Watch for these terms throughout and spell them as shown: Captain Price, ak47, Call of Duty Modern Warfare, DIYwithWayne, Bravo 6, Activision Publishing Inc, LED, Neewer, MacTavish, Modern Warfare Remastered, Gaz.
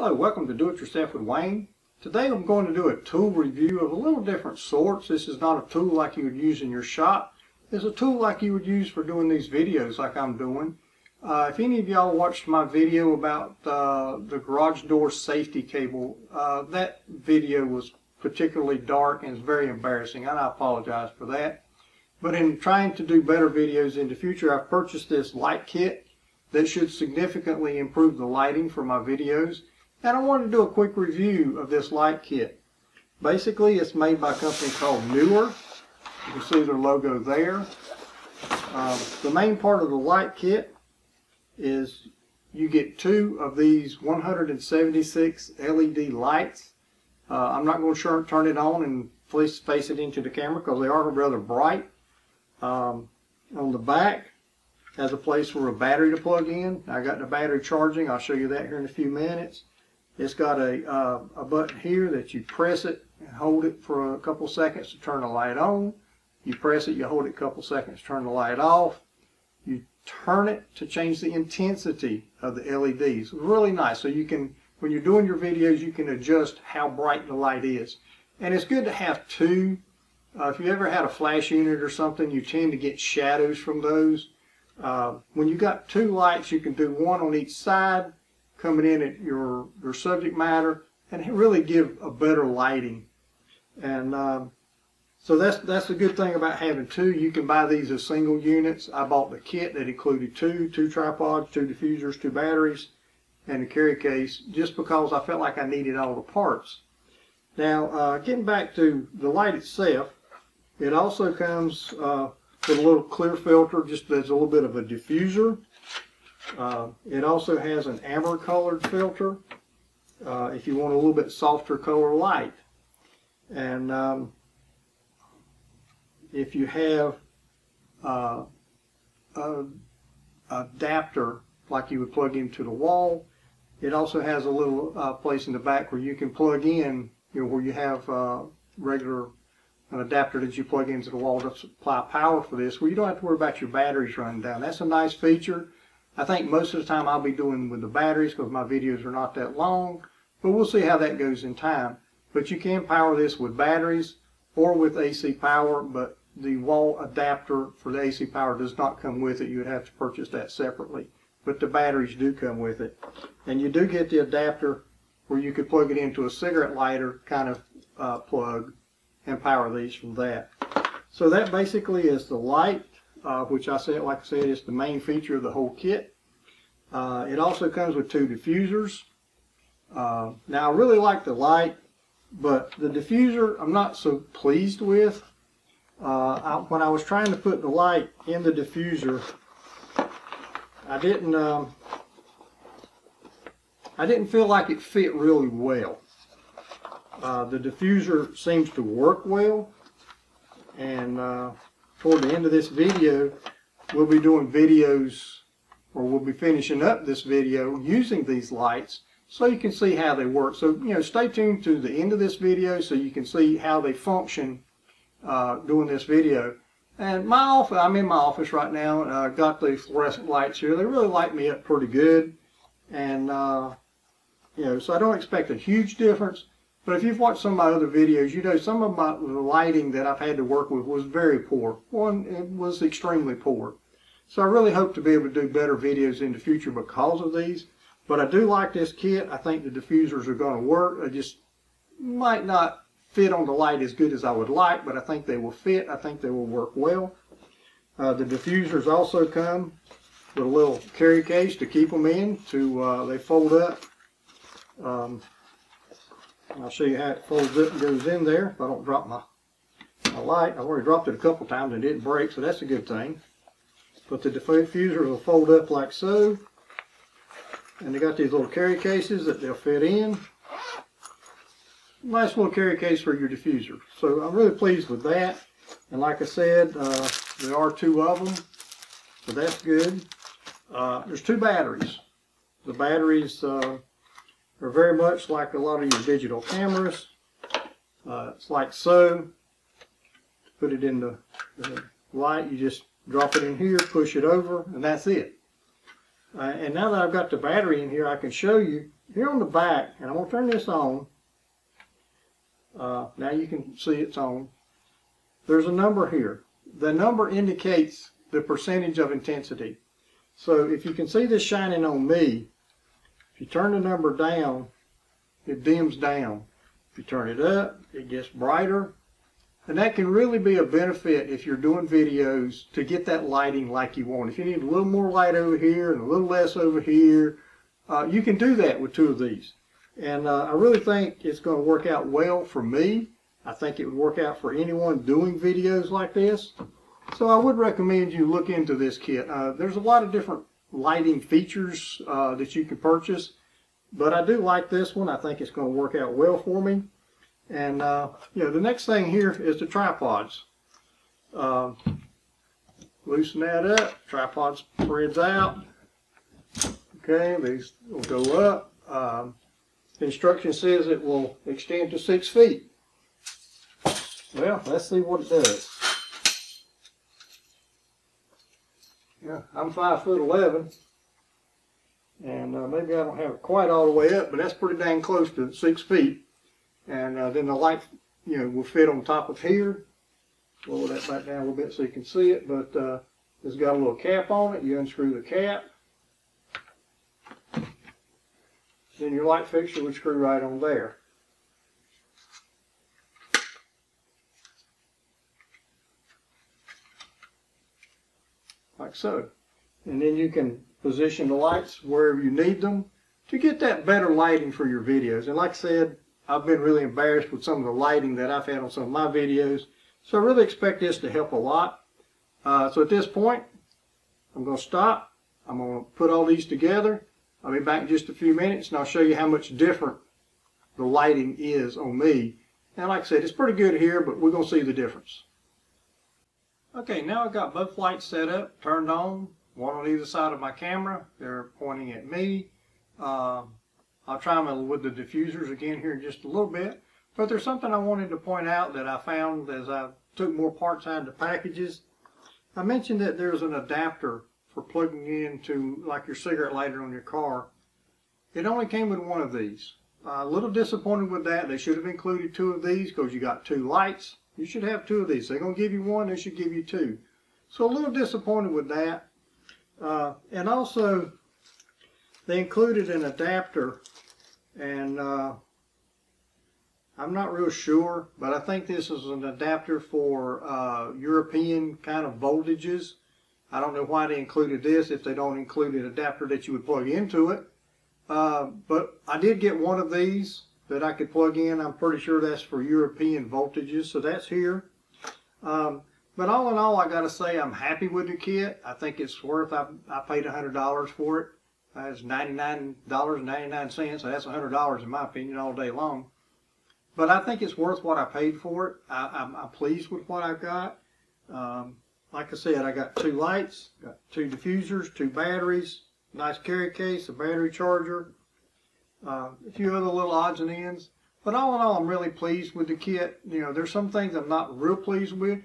Hello, welcome to Do It Yourself with Wayne. Today I'm going to do a tool review of a little different sorts. This is not a tool like you would use in your shop. It's a tool like you would use for doing these videos like I'm doing. If any of y'all watched my video about the garage door safety cable, that video was particularly dark and it's very embarrassing and I apologize for that. But in trying to do better videos in the future, I've purchased this light kit that should significantly improve the lighting for my videos. And I wanted to do a quick review of this light kit. Basically, it's made by a company called Neewer. You can see their logo there. The main part of the light kit is you get two of these 176 LED lights. I'm not going to turn it on and face it into the camera because they are rather bright. On the back has a place for a battery to plug in. I got the battery charging. I'll show you that here in a few minutes. It's got a button here that you press it and hold it for a couple seconds to turn the light on. You press it, you hold it a couple seconds to turn the light off. You turn it to change the intensity of the LEDs. Really nice. So you can, when you're doing your videos, you can adjust how bright the light is. And it's good to have two. If you ever had a flash unit or something, you tend to get shadows from those. When you got two lights, you can do one on each side, coming in at your subject matter, and really give a better lighting. And so that's the good thing about having two. You can buy these as single units. I bought the kit that included two tripods, two diffusers, two batteries, and a carry case, just because I felt like I needed all the parts. Now, getting back to the light itself, it also comes with a little clear filter, just as a little bit of a diffuser. It also has an amber colored filter if you want a little bit softer color light. And if you have an adapter like you would plug into the wall, it also has a little place in the back where you can plug in, you know, where you have an adapter that you plug into the wall to supply power for this, where you don't have to worry about your batteries running down. That's a nice feature. I think most of the time I'll be doing with the batteries because my videos are not that long, but we'll see how that goes in time. But you can power this with batteries or with AC power, but the wall adapter for the AC power does not come with it. You would have to purchase that separately, but the batteries do come with it. And you do get the adapter where you could plug it into a cigarette lighter kind of plug and power these from that. So that basically is the light. Which like I said, is the main feature of the whole kit. It also comes with two diffusers. Now, I really like the light, but the diffuser I'm not so pleased with. When I was trying to put the light in the diffuser, I didn't feel like it fit really well. The diffuser seems to work well, and toward the end of this video, we'll be doing videos, or we'll be finishing up this video using these lights so you can see how they work. So, you know, stay tuned to the end of this video so you can see how they function doing this video. And my office, I'm in my office right now, and I got the fluorescent lights here. They really light me up pretty good. And, you know, so I don't expect a huge difference. But if you've watched some of my other videos, you know some of the lighting that I've had to work with was very poor. It was extremely poor. So I really hope to be able to do better videos in the future because of these. But I do like this kit. I think the diffusers are going to work. I just might not fit on the light as good as I would like, but I think they will fit. I think they will work well. The diffusers also come with a little carry case to keep them in. They fold up. I'll show you how it folds up and goes in there. If I don't drop my light, I've already dropped it a couple times and it didn't break, so that's a good thing. But the diffusers will fold up like so. And they got these little carry cases that they'll fit in. Nice little carry case for your diffuser. So I'm really pleased with that. And like I said, there are two of them, so that's good. There's two batteries. The batteries are very much like a lot of your digital cameras. It's like so. Put it in the light, you just drop it in here, push it over, and that's it. And now that I've got the battery in here, I can show you here on the back, and I'm going to turn this on. Now you can see it's on. There's a number here. The number indicates the percentage of intensity. So if you can see this shining on me, if you turn the number down, it dims down. If you turn it up, it gets brighter. And that can really be a benefit if you're doing videos, to get that lighting like you want. If you need a little more light over here and a little less over here, you can do that with two of these. And I really think it's going to work out well for me. I think it would work out for anyone doing videos like this. So I would recommend you look into this kit. There's a lot of different lighting features that you can purchase, but I do like this one. I think it's going to work out well for me. And you know, the next thing here is the tripods. Loosen that up. Tripod spreads out. Okay, these will go up. The instruction says it will extend to 6 feet. Well, let's see what it does. Yeah, I'm 5'11", and maybe I don't have it quite all the way up, but that's pretty dang close to 6 feet. And then the light, you know, will fit on top of here. Lower that back down a little bit so you can see it. But it's got a little cap on it. You unscrew the cap, then your light fixture would screw right on there. Like so. And then you can position the lights wherever you need them to get that better lighting for your videos. And like I said, I've been really embarrassed with some of the lighting that I've had on some of my videos, so I really expect this to help a lot. So at this point, I'm going to stop. I'm going to put all these together. I'll be back in just a few minutes, and I'll show you how much different the lighting is on me. And like I said, it's pretty good here, but we're going to see the difference. Okay, now I've got both lights set up, turned on, one on either side of my camera. They're pointing at me. I'll try them with the diffusers again here in just a little bit. But there's something I wanted to point out that I found as I took more parts out of the packages. I mentioned that there's an adapter for plugging into like your cigarette lighter on your car. It only came with one of these. A little disappointed with that. They should have included two of these, because you got two lights. You should have two of these. They're going to give you one, they should give you two. So a little disappointed with that. And also, they included an adapter, and I'm not real sure, but I think this is an adapter for European kind of voltages. I don't know why they included this if they don't include an adapter that you would plug into it. But I did get one of these that I could plug in. I'm pretty sure that's for European voltages, so that's here. But all in all, I gotta say I'm happy with the kit. I think it's worth, I paid $100 for it. That's $99.99, so that's $100 in my opinion all day long. But I think it's worth what I paid for it. I'm pleased with what I've got. Like I said, I got two lights, got two diffusers, two batteries, nice carry case, a battery charger, a few other little odds and ends. But all in all, I'm really pleased with the kit. You know, there's some things I'm not real pleased with,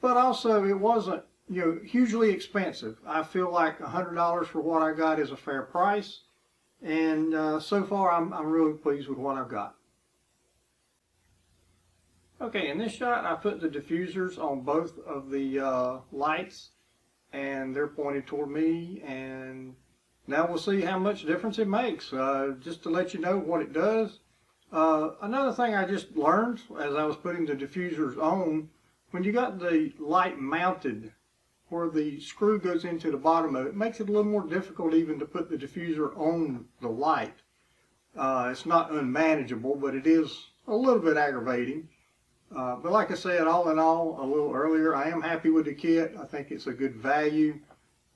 but also it wasn't, you know, hugely expensive. I feel like $100 for what I got is a fair price, and so far I'm really pleased with what I've got. Okay, in this shot I put the diffusers on both of the lights, and they're pointed toward me, and now we'll see how much difference it makes. Just to let you know what it does. Another thing I just learned as I was putting the diffusers on, when you got the light mounted where the screw goes into the bottom of it, it makes it a little more difficult even to put the diffuser on the light. It's not unmanageable, but it is a little bit aggravating. But like I said, all in all, a little earlier, I am happy with the kit. I think it's a good value,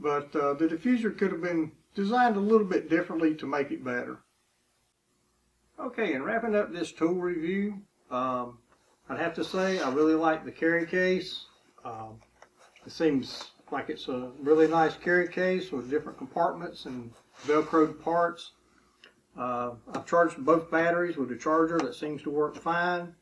but the diffuser could have been designed a little bit differently to make it better. Okay, and wrapping up this tool review, I'd have to say I really like the carry case. It seems like it's a really nice carry case with different compartments and velcroed parts. I've charged both batteries with a charger that seems to work fine.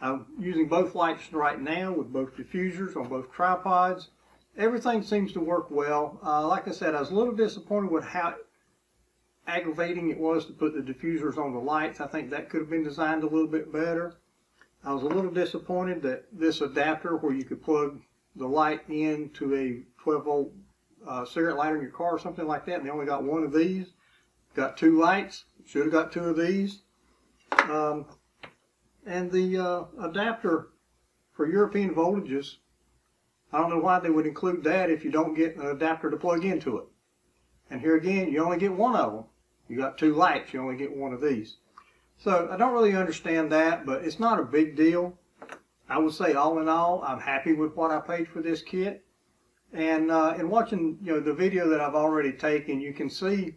I'm using both lights right now with both diffusers on both tripods, everything seems to work well. Like I said, I was a little disappointed with how aggravating it was to put the diffusers on the lights. I think that could have been designed a little bit better. I was a little disappointed that this adapter where you could plug the light into a 12-volt cigarette lighter in your car or something like that, and they only got one of these. Got two lights, should have got two of these. And the adapter for European voltages, I don't know why they would include that if you don't get an adapter to plug into it. And here again, you only get one of them. You got two lights, you only get one of these. So I don't really understand that, but it's not a big deal. I would say all in all, I'm happy with what I paid for this kit. And in watching the video that I've already taken, you can see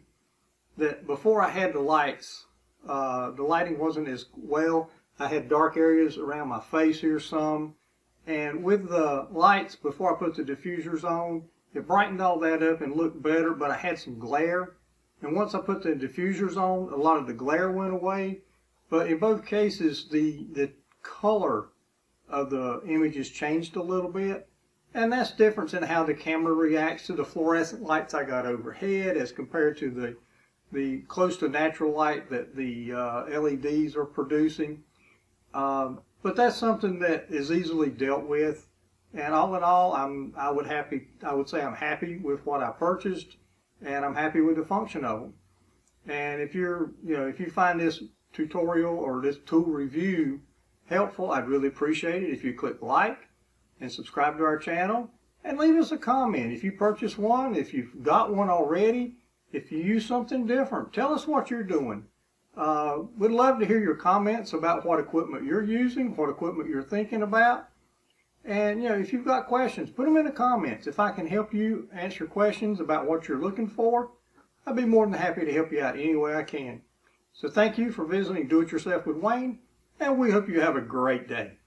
that before I had the lights, the lighting wasn't as well. I had dark areas around my face here some. And with the lights, before I put the diffusers on, it brightened all that up and looked better, but I had some glare. And once I put the diffusers on, a lot of the glare went away. But in both cases, the color of the images changed a little bit. And that's different in how the camera reacts to the fluorescent lights I got overhead as compared to the close to natural light that the LEDs are producing. But that's something that is easily dealt with. And all in all, I would say I'm happy with what I purchased, and I'm happy with the function of them. And if you're, if you find this tutorial or this tool review helpful, I'd really appreciate it if you click like and subscribe to our channel and leave us a comment. If you purchased one, if you've got one already, if you use something different, tell us what you're doing. We'd love to hear your comments about what equipment you're using, what equipment you're thinking about. And, if you've got questions, put them in the comments. If I can help you answer questions about what you're looking for, I'd be more than happy to help you out any way I can. So thank you for visiting Do It Yourself with Wayne, and we hope you have a great day.